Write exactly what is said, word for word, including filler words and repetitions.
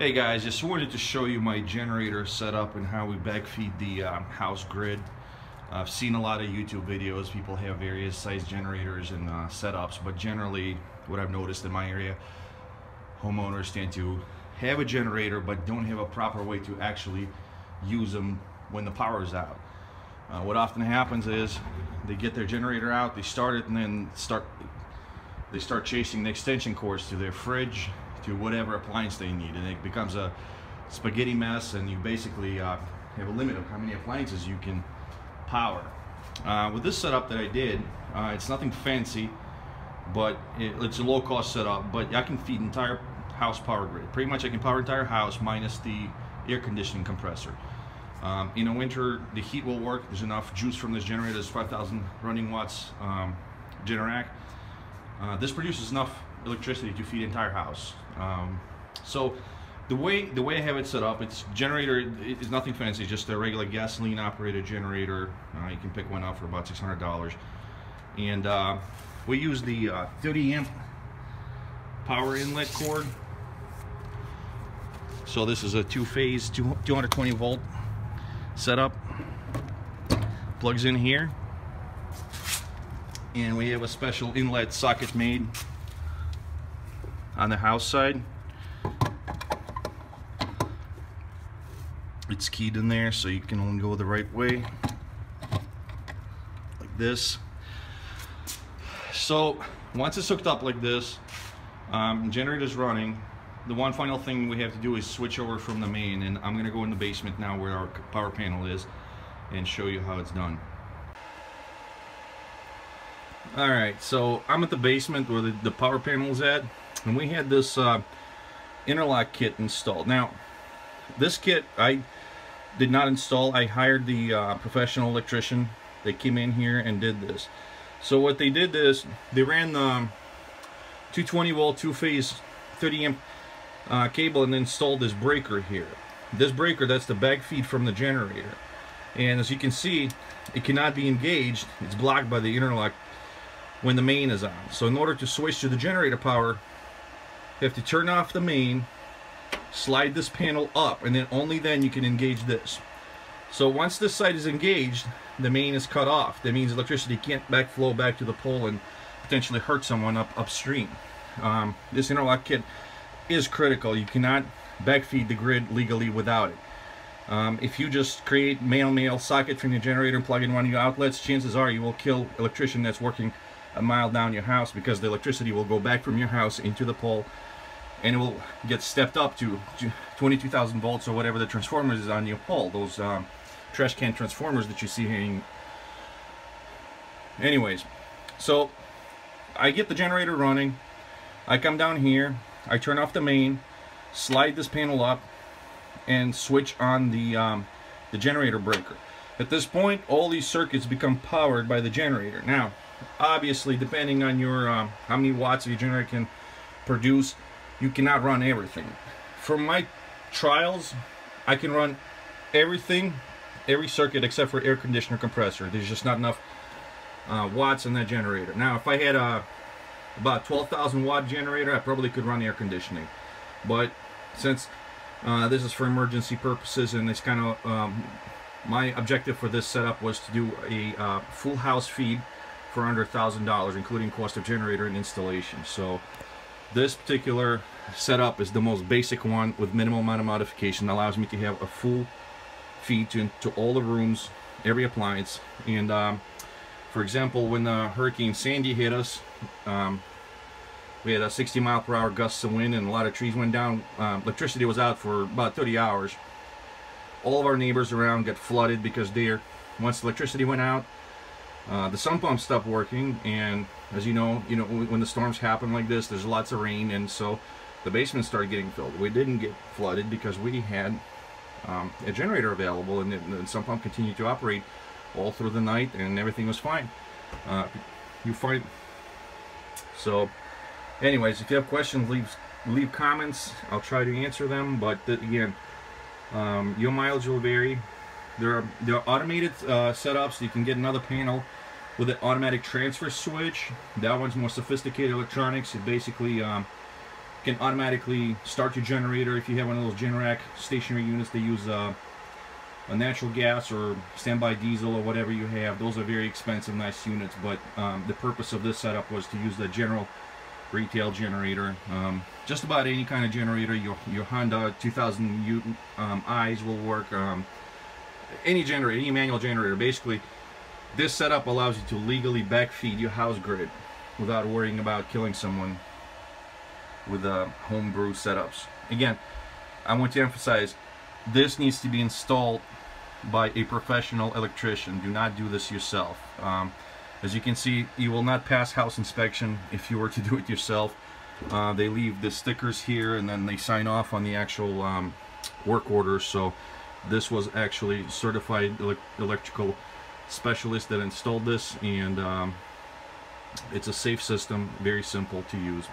Hey guys, just wanted to show you my generator setup and how we backfeed the um, house grid. I've seen a lot of YouTube videos, people have various size generators and uh, setups, but generally what I've noticed in my area, homeowners tend to have a generator but don't have a proper way to actually use them when the power is out. Uh, what often happens is they get their generator out, they start it, and then start they start chasing the extension cords to their fridge, to whatever appliance they need, and it becomes a spaghetti mess, and you basically uh, have a limit of how many appliances you can power. Uh, with this setup that I did, uh, it's nothing fancy, but it, it's a low cost setup, but I can feed entire house power grid. Pretty much I can power entire house minus the air conditioning compressor. Um, in the winter the heat will work. There's enough juice from this generator. It's five thousand running watts um, Generac. Uh, this produces enough electricity to feed the entire house. Um, so the way the way I have it set up, it's generator is it, nothing fancy, just a regular gasoline operated generator. Uh, you can pick one up for about six hundred dollars, and uh, we use the uh, thirty amp power inlet cord. So this is a two-phase two hundred twenty volt setup. Plugs in here, and we have a special inlet socket made on the house side. It's keyed in there, so you can only go the right way, like this. So once it's hooked up like this, um, generator's running. The one final thing we have to do is switch over from the main, and I'm gonna go in the basement now where our power panel is and show you how it's done. Alright, so I'm at the basement where the, the power panel is at, and we had this uh, interlock kit installed. Now this kit I did not install. I hired the uh, professional electrician. They came in here and did this. So what they did is they ran the two twenty volt two-phase thirty amp uh, cable and installed this breaker here. This breaker, that's the back feed from the generator, and as you can see, it cannot be engaged. It's blocked by the interlock when the main is on. So in order to switch to the generator power, you have to turn off the main, slide this panel up, and then only then you can engage this. So once this side is engaged, the main is cut off. That means electricity can't backflow back to the pole and potentially hurt someone up upstream. Um, this interlock kit is critical. You cannot backfeed the grid legally without it. Um, if you just create male-male socket from your generator and plug in one of your outlets, chances are you will kill an electrician that's working a mile down your house, because the electricity will go back from your house into the pole, and it will get stepped up to twenty-two thousand volts or whatever the transformer is on your pole, those um, trash can transformers that you see hanging. Anyways, so I get the generator running, I come down here, I turn off the main, slide this panel up, and switch on the, um, the generator breaker. At this point, all these circuits become powered by the generator. Now, obviously, depending on your um, how many watts your generator can produce, you cannot run everything. From my trials, I can run everything, every circuit except for air conditioner compressor. There's just not enough uh, watts in that generator. Now, if I had a about twelve thousand watt generator, I probably could run air conditioning. But since uh, this is for emergency purposes, and it's kind of um, my objective for this setup was to do a uh, full house feed for under a thousand dollars, including cost of generator and installation. So this particular setup is the most basic one with minimal amount of modification. It allows me to have a full feed to, to all the rooms, every appliance. And um, for example, when uh, Hurricane Sandy hit us, um, we had a sixty mile per hour gusts of wind and a lot of trees went down. Uh, electricity was out for about thirty hours. All of our neighbors around got flooded because there, once the electricity went out, Uh, the sump pump stopped working, and as you know, you know when the storms happen like this, there's lots of rain, and so the basement started getting filled. We didn't get flooded because we had um, a generator available, and the sump pump continued to operate all through the night, and everything was fine. Uh, you find so. Anyways, if you have questions, leave leave comments. I'll try to answer them. But the, again, um, your mileage will vary. There are, there are automated uh, setups. You can get another panel with an automatic transfer switch. That one's more sophisticated electronics. It basically um, can automatically start your generator. If you have one of those Generac stationary units, they use uh, a natural gas or standby diesel or whatever you have. Those are very expensive, nice units, but um, the purpose of this setup was to use the general retail generator. Um, just about any kind of generator, your, your Honda two thousand um, I's will work. Um, any generator, any manual generator. Basically, this setup allows you to legally backfeed your house grid without worrying about killing someone with uh, homebrew setups. Again, I want to emphasize, this needs to be installed by a professional electrician. Do not do this yourself. Um, as you can see, you will not pass house inspection if you were to do it yourself. Uh, they leave the stickers here and then they sign off on the actual um, work order. So this was actually certified ele electrical specialist that installed this, and um, it's a safe system, very simple to use.